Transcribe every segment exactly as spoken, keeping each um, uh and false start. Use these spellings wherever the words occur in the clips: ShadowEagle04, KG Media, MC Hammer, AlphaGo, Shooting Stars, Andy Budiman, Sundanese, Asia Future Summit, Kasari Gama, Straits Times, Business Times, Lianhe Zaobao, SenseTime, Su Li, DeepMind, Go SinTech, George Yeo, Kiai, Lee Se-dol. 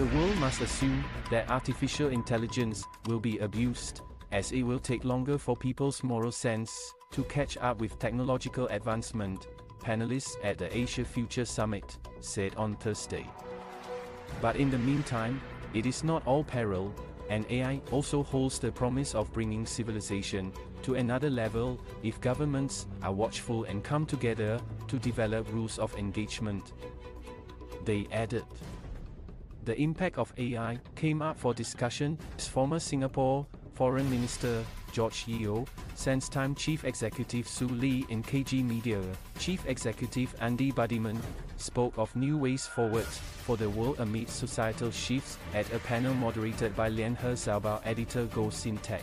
The world must assume that artificial intelligence will be abused, as it will take longer for people's moral sense to catch up with technological advancement, panelists at the Asia Future Summit said on Thursday. But in the meantime, it is not all peril, and A I also holds the promise of bringing civilization to another level if governments are watchful and come together to develop rules of engagement, they added. The impact of A I came up for discussion as former Singapore Foreign Minister George Yeo, SenseTime Chief Executive Su Li and K G Media Chief Executive Andy Budiman spoke of new ways forward for the world amid societal shifts at a panel moderated by Lianhe Zaobao editor Go SinTech.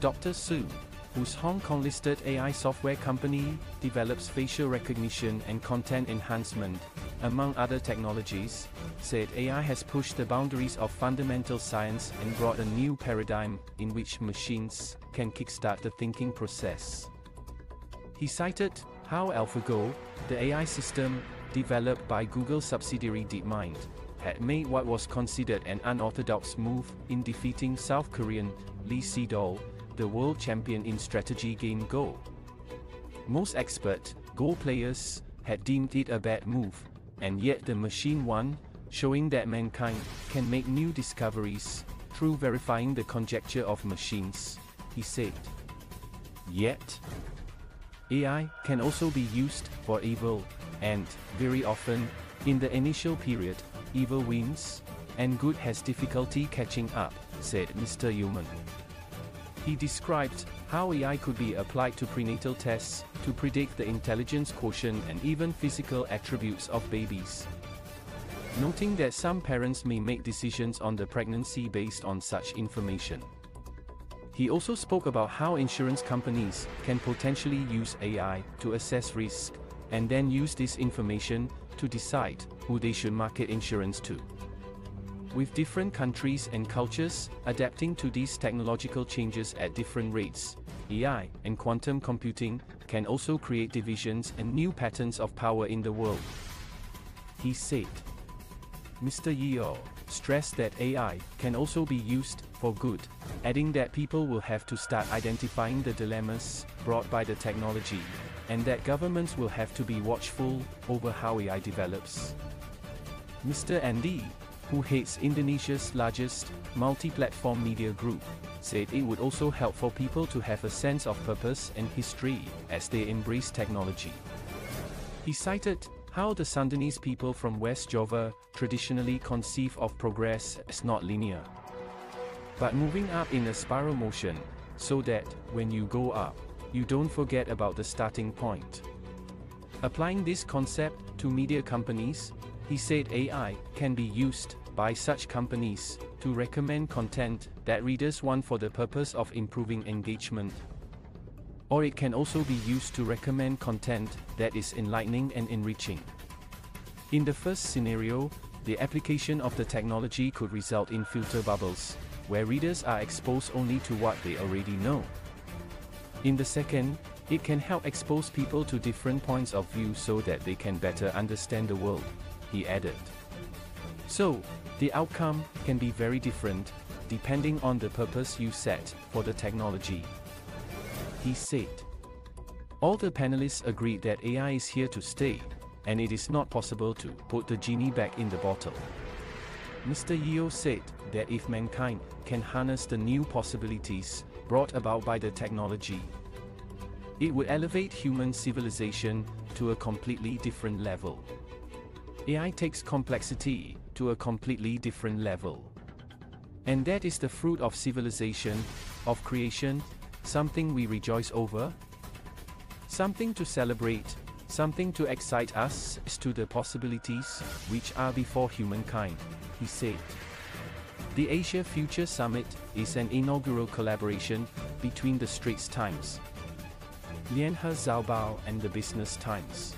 Doctor Su, whose Hong Kong-listed A I software company develops facial recognition and content enhancement, among other technologies, said A I has pushed the boundaries of fundamental science and brought a new paradigm in which machines can kickstart the thinking process. He cited how AlphaGo, the A I system developed by Google subsidiary DeepMind, had made what was considered an unorthodox move in defeating South Korean Lee Se-dol, the world champion in strategy game Go. Most expert Go players had deemed it a bad move, and yet the machine won, showing that mankind can make new discoveries through verifying the conjecture of machines, he said. Yet, A I can also be used for evil, and, very often, in the initial period, evil wins, and good has difficulty catching up, said Mister Yuman. He described how A I could be applied to prenatal tests to predict the intelligence quotient and even physical attributes of babies, noting that some parents may make decisions on the pregnancy based on such information. He also spoke about how insurance companies can potentially use A I to assess risk, and then use this information to decide who they should market insurance to. With different countries and cultures adapting to these technological changes at different rates, A I and quantum computing can also create divisions and new patterns of power in the world, he said. Mister Yeo stressed that A I can also be used for good, adding that people will have to start identifying the dilemmas brought by the technology, and that governments will have to be watchful over how A I develops. Mister Andy, who heads Indonesia's largest multi-platform media group, said it would also help for people to have a sense of purpose and history as they embrace technology. He cited how the Sundanese people from West Java traditionally conceive of progress as not linear, but moving up in a spiral motion, so that when you go up, you don't forget about the starting point. Applying this concept to media companies, he said A I can be used by such companies to recommend content that readers want for the purpose of improving engagement. Or it can also be used to recommend content that is enlightening and enriching. In the first scenario, the application of the technology could result in filter bubbles, where readers are exposed only to what they already know. In the second, it can help expose people to different points of view so that they can better understand the world, he added. So, the outcome can be very different, depending on the purpose you set for the technology, he said. All the panelists agreed that A I is here to stay, and it is not possible to put the genie back in the bottle. Mister Yeo said that if mankind can harness the new possibilities brought about by the technology, it would elevate human civilization to a completely different level. A I takes complexity to a completely different level. And that is the fruit of civilization, of creation, something we rejoice over, something to celebrate, something to excite us as to the possibilities which are before humankind, he said. The Asia Future Summit is an inaugural collaboration between the Straits Times, Lianhe Zaobao and the Business Times.